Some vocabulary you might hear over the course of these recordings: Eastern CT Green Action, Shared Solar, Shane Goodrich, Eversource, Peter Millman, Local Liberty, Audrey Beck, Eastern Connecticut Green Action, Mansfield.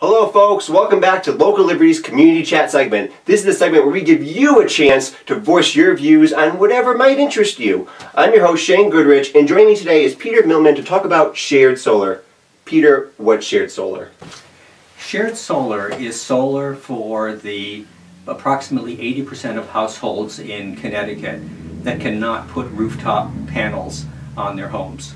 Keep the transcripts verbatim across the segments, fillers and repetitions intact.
Hello folks, welcome back to Local Liberty's Community Chat segment. This is the segment where we give you a chance to voice your views on whatever might interest you. I'm your host Shane Goodrich, and joining me today is Peter Millman to talk about shared solar. Peter, what's shared solar? Shared solar is solar for the approximately eighty percent of households in Connecticut that cannot put rooftop panels on their homes.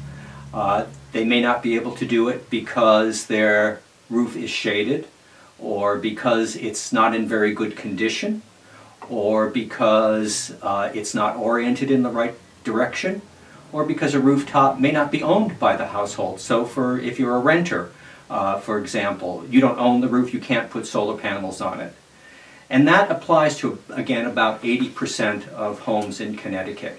Uh, they may not be able to do it because they're roof is shaded, or because it's not in very good condition, or because uh, it's not oriented in the right direction, or because a rooftop may not be owned by the household. So for if you're a renter, uh, for example, you don't own the roof, you can't put solar panels on it. And that applies to, again, about eighty percent of homes in Connecticut.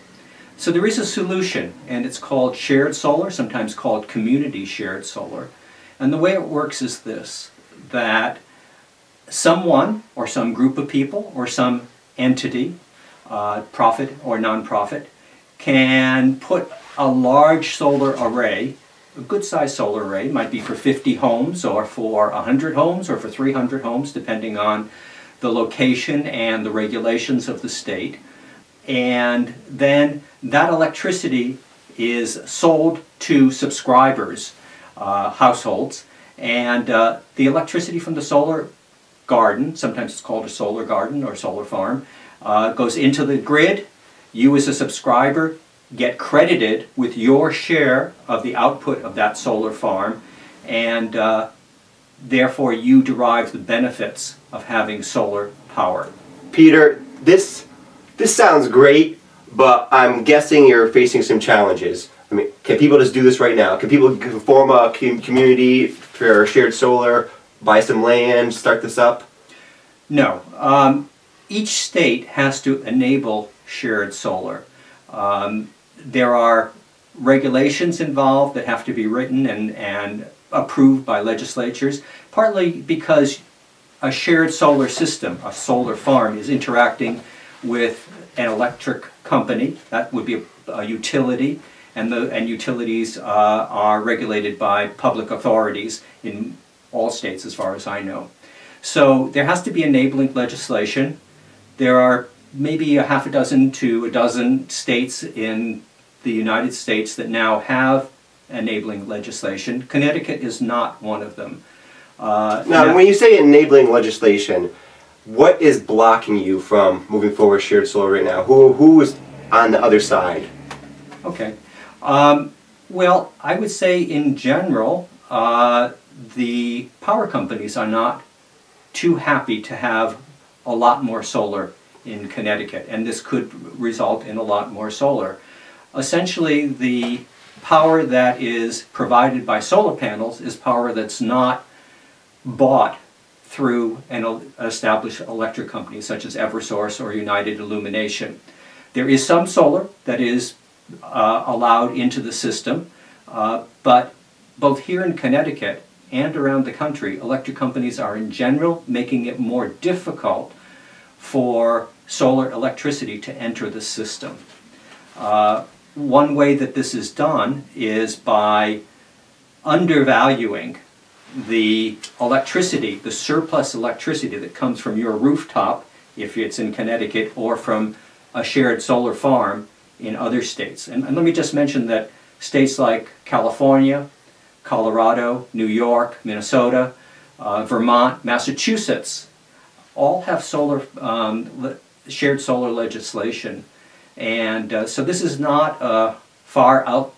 So there is a solution, and it's called shared solar, sometimes called community shared solar. And the way it works is this, that someone or some group of people or some entity, uh, profit or nonprofit, can put a large solar array, a good-sized solar array, might be for fifty homes or for one hundred homes or for three hundred homes, depending on the location and the regulations of the state. And then that electricity is sold to subscribers. Uh, households, and uh, the electricity from the solar garden, sometimes it's called a solar garden or solar farm, uh, goes into the grid. You as a subscriber get credited with your share of the output of that solar farm, and uh, therefore you derive the benefits of having solar power. Peter, this, this sounds great, but I'm guessing you're facing some challenges. I mean, can people just do this right now? Can people form a community for shared solar, buy some land, start this up? No. Um, each state has to enable shared solar. Um, there are regulations involved that have to be written and, and approved by legislatures, partly because a shared solar system, a solar farm, is interacting with an electric company. That would be a, a utility. And, the, and utilities uh, are regulated by public authorities in all states, as far as I know. So there has to be enabling legislation. There are maybe a half a dozen to a dozen states in the United States that now have enabling legislation. Connecticut is not one of them. Uh, now, when you say enabling legislation, what is blocking you from moving forward shared solar right now? Who, who is on the other side? Okay. Um, well, I would say in general, uh, the power companies are not too happy to have a lot more solar in Connecticut, and this could result in a lot more solar. Essentially, the power that is provided by solar panels is power that's not bought through an established electric company, such as Eversource or United Illumination. There is some solar that is Uh, allowed into the system, uh, but both here in Connecticut and around the country, electric companies are in general making it more difficult for solar electricity to enter the system. Uh, one way that this is done is by undervaluing the electricity, the surplus electricity that comes from your rooftop, if it's in Connecticut, or from a shared solar farm in other states. And, and let me just mention that states like California, Colorado, New York, Minnesota, uh, Vermont, Massachusetts all have solar, um, le shared solar legislation. And uh, so this is not a far out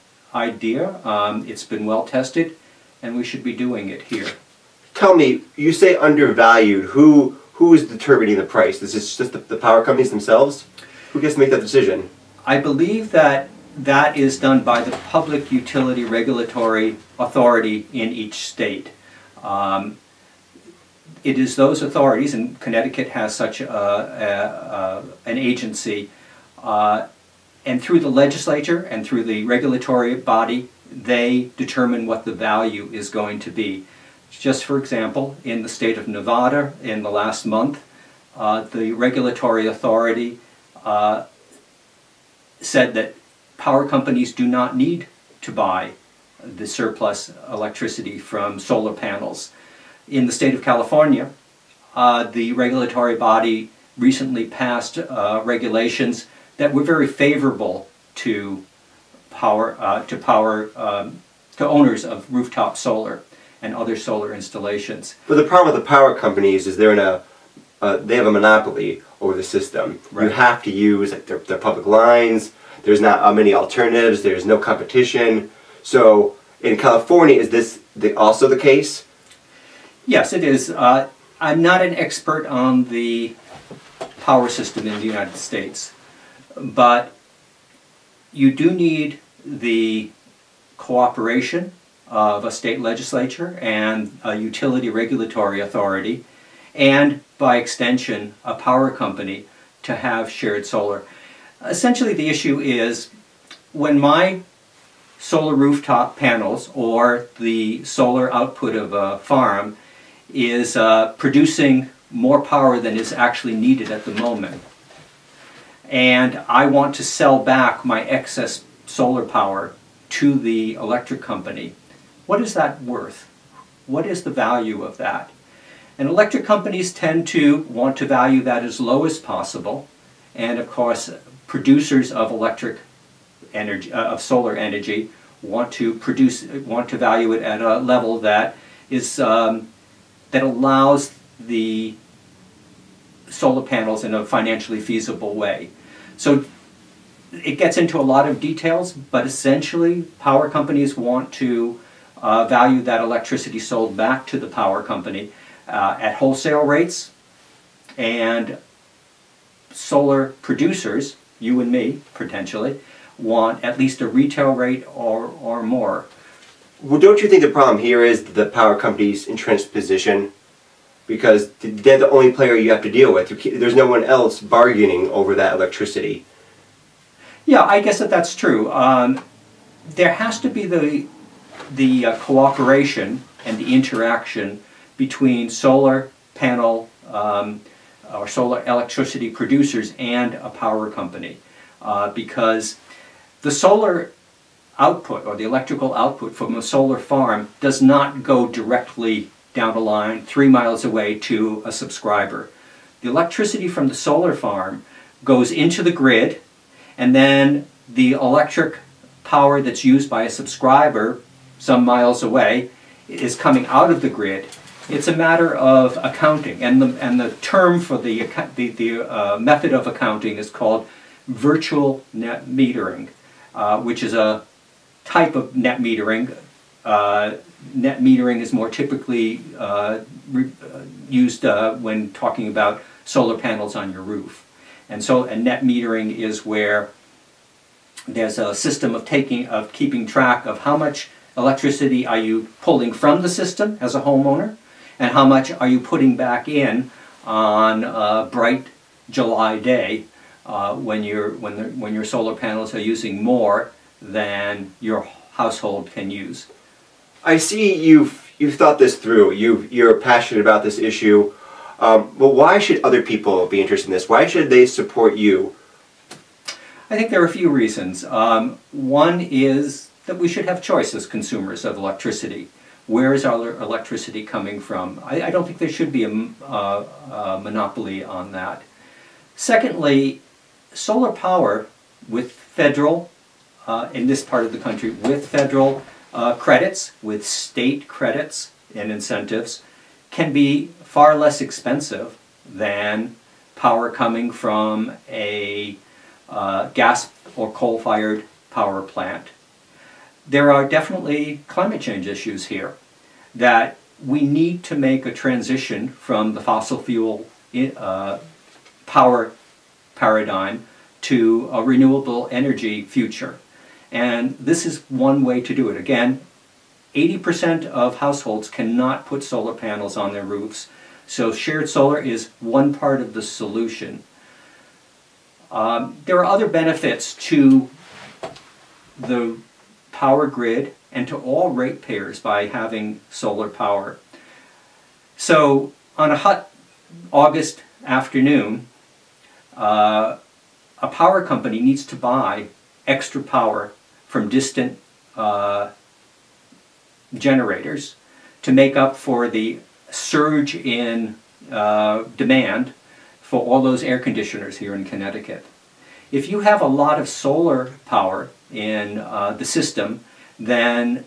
idea. Um, it's been well tested, and we should be doing it here. Tell me, you say undervalued. Who, who is determining the price? Is this just the, the power companies themselves? Who gets to make that decision? I believe that that is done by the Public Utility Regulatory Authority in each state. Um, it is those authorities, and Connecticut has such a, a, a, an agency, uh, and through the legislature and through the regulatory body, they determine what the value is going to be. Just for example, in the state of Nevada, in the last month, uh, the regulatory authority uh, said that power companies do not need to buy the surplus electricity from solar panels. In the state of California, uh, the regulatory body recently passed uh, regulations that were very favorable to power uh, to power um, to owners of rooftop solar and other solar installations. But the problem with the power companies is they're in a uh, they have a monopoly over the system. Right. You have to use like, their, their public lines. There's not uh, many alternatives. There's no competition. So in California, is this the, also the case? Yes, it is. Uh, I'm not an expert on the power system in the United States, but you do need the cooperation of a state legislature and a utility regulatory authority, and by extension, a power company to have shared solar. Essentially, the issue is when my solar rooftop panels or the solar output of a farm is uh, producing more power than is actually needed at the moment, and I want to sell back my excess solar power to the electric company, what is that worth? What is the value of that? And electric companies tend to want to value that as low as possible, and of course producers of electric energy, uh, of solar energy, want to produce want to value it at a level that is um, that allows the solar panels in a financially feasible way. So it gets into a lot of details, but essentially power companies want to uh, value that electricity sold back to the power company uh, at wholesale rates, and solar producers, you and me potentially, want at least a retail rate or, or more. Well, don't you think the problem here is the power company's entrenched position? Because they're the only player you have to deal with. There's no one else bargaining over that electricity. Yeah, I guess that that's true. Um, there has to be the, the uh, cooperation and the interaction between solar panel um, or solar electricity producers and a power company, uh, because the solar output or the electrical output from a solar farm does not go directly down the line three miles away to a subscriber. The electricity from the solar farm goes into the grid, and then the electric power that's used by a subscriber some miles away is coming out of the grid. It's a matter of accounting, and the, and the term for the, the, the uh, method of accounting is called virtual net metering, uh, which is a type of net metering. Uh, net metering is more typically uh, re uh, used uh, when talking about solar panels on your roof. And so and net metering is where there's a system of taking of keeping track of how much electricity are you pulling from the system as a homeowner, and how much are you putting back in on a bright July day uh, when you're when the, when your solar panels are using more than your household can use. I see you've, you've thought this through. You've, you're passionate about this issue. Um, but why should other people be interested in this? Why should they support you? I think there are a few reasons. Um, one is that we should have choice as consumers of electricity. Where is our electricity coming from? I, I don't think there should be a, a, a monopoly on that. Secondly, solar power with federal, uh, in this part of the country, with federal Uh, credits, with state credits and incentives, can be far less expensive than power coming from a uh, gas or coal-fired power plant. There are definitely climate change issues here, that we need to make a transition from the fossil fuel uh, power paradigm to a renewable energy future. And this is one way to do it. Again, eighty percent of households cannot put solar panels on their roofs, so shared solar is one part of the solution. Um, there are other benefits to the power grid and to all ratepayers by having solar power. So on a hot August afternoon, uh, a power company needs to buy extra power from distant uh, generators to make up for the surge in uh, demand for all those air conditioners here in Connecticut. If you have a lot of solar power in uh, the system, then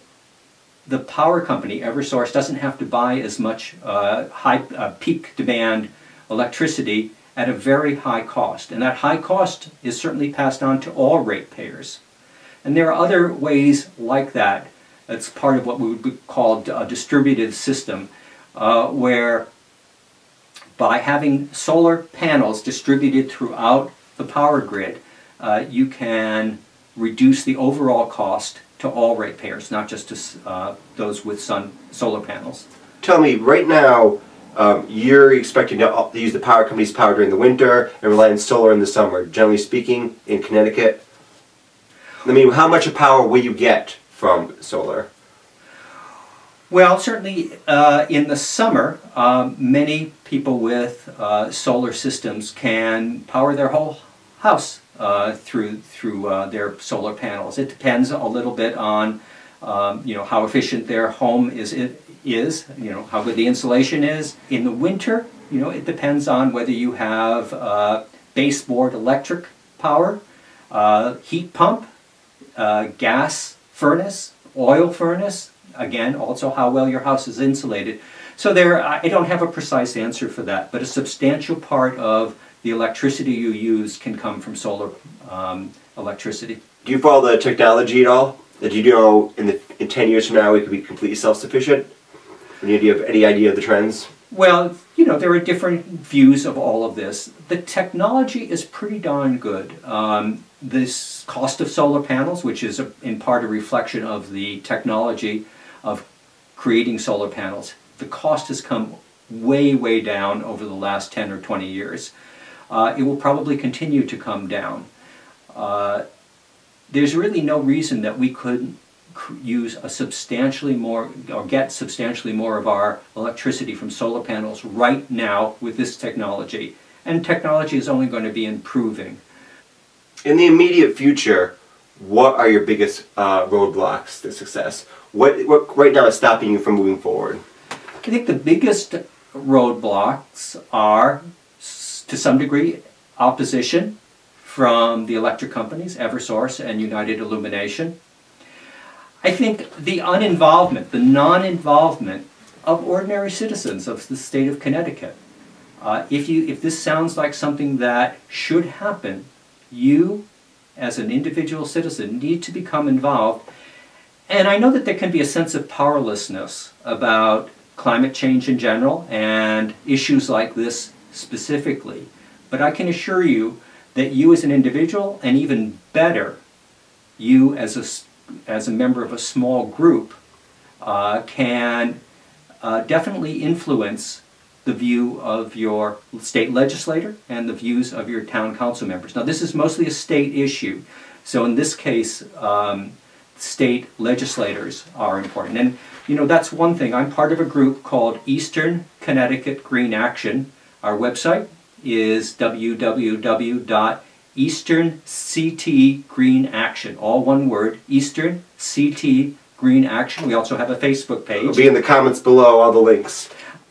the power company, Eversource, doesn't have to buy as much uh, high uh, peak demand electricity at a very high cost. And that high cost is certainly passed on to all ratepayers. And there are other ways like that. That's part of what we would call a distributed system, uh, where by having solar panels distributed throughout the power grid, uh, you can reduce the overall cost to all ratepayers, not just to uh, those with sun solar panels. Tell me, right now, um, you're expecting to use the power company's power during the winter and rely on solar in the summer. Generally speaking, in Connecticut, I mean, how much power will you get from solar? Well, certainly uh, in the summer, um, many people with uh, solar systems can power their whole house uh, through through uh, their solar panels. It depends a little bit on um, you know, how efficient their home is. It is you know how good the insulation is. In the winter, you know it depends on whether you have uh, baseboard electric power, uh, heat pump, uh, gas furnace, oil furnace. Again, also how well your house is insulated. So there, I don't have a precise answer for that, but a substantial part of the electricity you use can come from solar um, electricity. Do you follow the technology at all? Do you know in, the, in ten years from now we could be completely self-sufficient? Do you have any idea of the trends? Well, you know, there are different views of all of this. The technology is pretty darn good. Um, this cost of solar panels, which is a, in part a reflection of the technology of creating solar panels, the cost has come way, way down over the last ten or twenty years. Uh, it will probably continue to come down. Uh, there's really no reason that we couldn't use a substantially more, or get substantially more of our electricity from solar panels right now with this technology. And technology is only going to be improving. In the immediate future, what are your biggest uh, roadblocks to success? What, what right now is stopping you from moving forward? I think the biggest roadblocks are, to some degree, opposition from the electric companies, Eversource and United Illumination. I think the uninvolvement, the non-involvement of ordinary citizens of the state of Connecticut. Uh, if, you, if this sounds like something that should happen, you, as an individual citizen, need to become involved. And I know that there can be a sense of powerlessness about climate change in general and issues like this specifically. But I can assure you that you as an individual, and even better, you as a as a member of a small group, uh, can uh, definitely influence the view of your state legislator and the views of your town council members. Now, this is mostly a state issue, so in this case, um, state legislators are important. And, you know, that's one thing. I'm part of a group called Eastern Connecticut Green Action. Our website is w w w dot eastern c t green action dot org. Eastern C T Green Action, all one word, Eastern C T Green Action. We also have a Facebook page. It'll be in the comments below, all the links.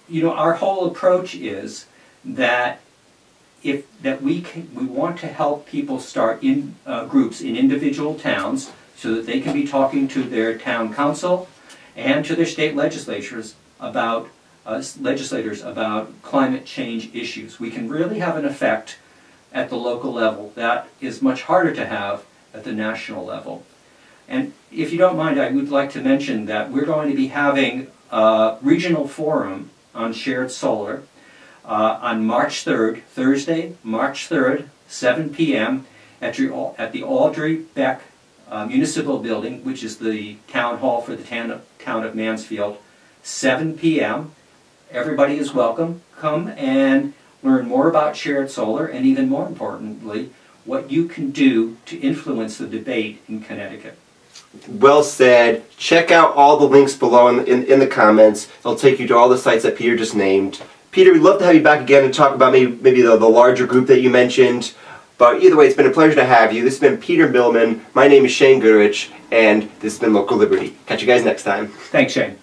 You know, our whole approach is that if that we can, we want to help people start in uh, groups in individual towns so that they can be talking to their town council and to their state legislatures about uh, legislators about climate change issues. We can really have an effect at the local level that is much harder to have at the national level. And if you don't mind, I would like to mention that we're going to be having a regional forum on shared solar uh, on March third, Thursday, March third, seven p m at the Audrey Beck uh, Municipal Building, which is the town hall for the town of, town of Mansfield, seven p m Everybody is welcome. Come and learn more about shared solar, and even more importantly, what you can do to influence the debate in Connecticut. Well said. Check out all the links below in, in, in the comments. They'll take you to all the sites that Peter just named. Peter, we'd love to have you back again and talk about maybe, maybe the, the larger group that you mentioned. But either way, it's been a pleasure to have you. This has been Peter Millman. My name is Shane Goodrich, and this has been Local Liberty. Catch you guys next time. Thanks, Shane.